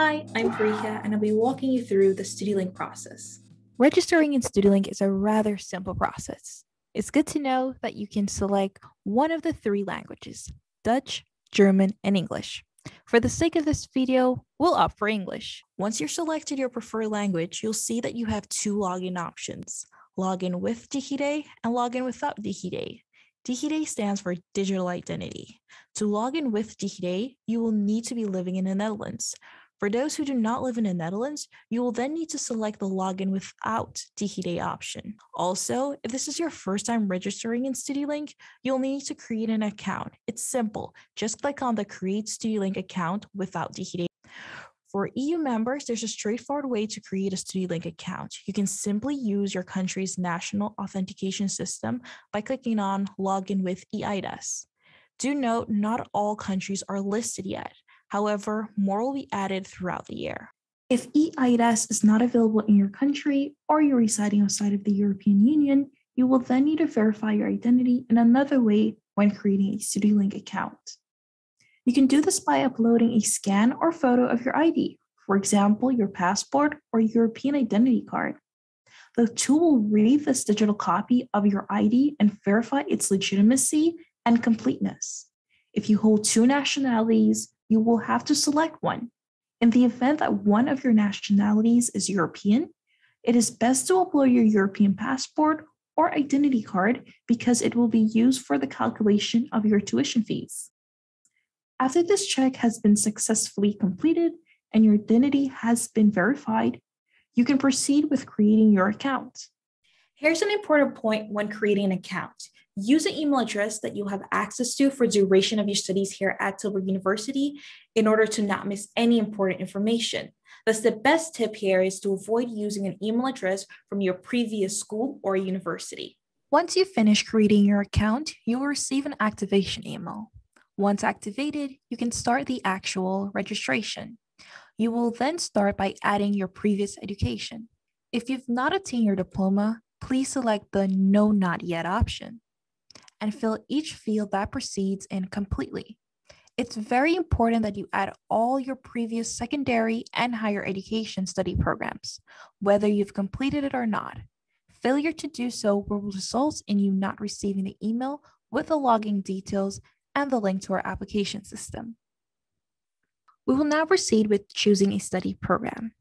Hi, I'm Farika, and I'll be walking you through the Studielink process. Registering in Studielink is a rather simple process. It's good to know that you can select one of the three languages, Dutch, German, and English. For the sake of this video, we'll opt for English. Once you've selected your preferred language, you'll see that you have two login options, login with DigiD and login without DigiD. DigiD stands for digital identity. To log in with DigiD, you will need to be living in the Netherlands. For those who do not live in the Netherlands, you will then need to select the login without DigiD option. Also, if this is your first time registering in Studielink, you'll need to create an account. It's simple. Just click on the Create Studielink Account without DigiD. For EU members, there's a straightforward way to create a Studielink account. You can simply use your country's national authentication system by clicking on Login with EIDAS. Do note, not all countries are listed yet. However, more will be added throughout the year. If EIDAS is not available in your country or you're residing outside of the European Union, you will then need to verify your identity in another way when creating a Studielink account. You can do this by uploading a scan or photo of your ID, for example, your passport or European identity card. The tool will read this digital copy of your ID and verify its legitimacy and completeness. If you hold two nationalities, you will have to select one. In the event that one of your nationalities is European, it is best to upload your European passport or identity card because it will be used for the calculation of your tuition fees. After this check has been successfully completed and your identity has been verified, you can proceed with creating your account. Here's an important point when creating an account. Use an email address that you'll have access to for duration of your studies here at Tilburg University in order to not miss any important information. Thus, the best tip here is to avoid using an email address from your previous school or university. Once you finish creating your account, you will receive an activation email. Once activated, you can start the actual registration. You will then start by adding your previous education. If you've not obtained your diploma, please select the No Not Yet option and fill each field that proceeds in completely. It's very important that you add all your previous secondary and higher education study programs, whether you've completed it or not. Failure to do so will result in you not receiving the email with the login details and the link to our application system. We will now proceed with choosing a study program.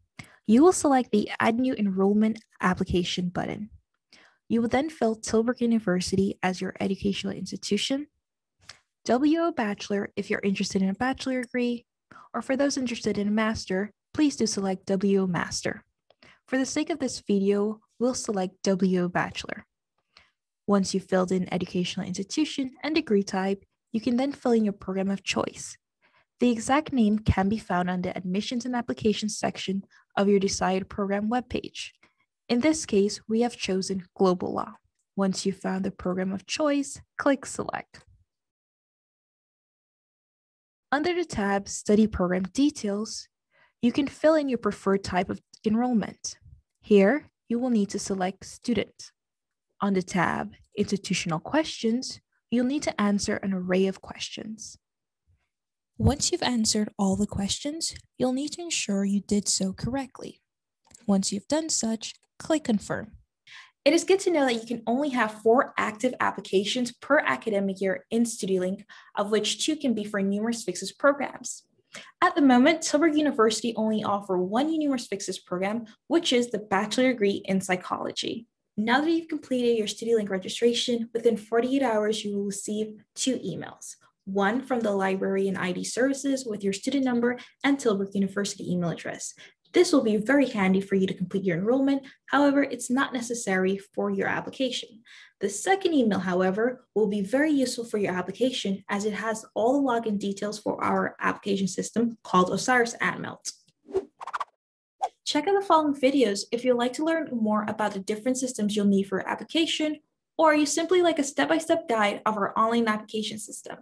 You will select the Add New Enrollment Application button. You will then fill Tilburg University as your educational institution, WO Bachelor if you're interested in a bachelor degree, or for those interested in a master, please do select WO Master. For the sake of this video, we'll select WO Bachelor. Once you've filled in educational institution and degree type, you can then fill in your program of choice. The exact name can be found on the Admissions and Applications section of your desired program webpage. In this case, we have chosen Global Law. Once you've found the program of choice, click Select. Under the tab Study Program Details, you can fill in your preferred type of enrollment. Here, you will need to select Student. On the tab Institutional Questions, you'll need to answer an array of questions. Once you've answered all the questions, you'll need to ensure you did so correctly. Once you've done such, click Confirm. It is good to know that you can only have 4 active applications per academic year in Studielink, of which 2 can be for Numerus Fixus programs. At the moment, Tilburg University only offers one Numerus Fixus program, which is the bachelor degree in psychology. Now that you've completed your Studielink registration, within 48 hours, you will receive 2 emails, one from the Library and ID Services with your student number and Tilburg University email address. This will be very handy for you to complete your enrollment. However, it's not necessary for your application. The second email, however, will be very useful for your application as it has all the login details for our application system called Osiris Admelt. Check out the following videos if you'd like to learn more about the different systems you'll need for your application, or you simply like a step-by-step guide of our online application system.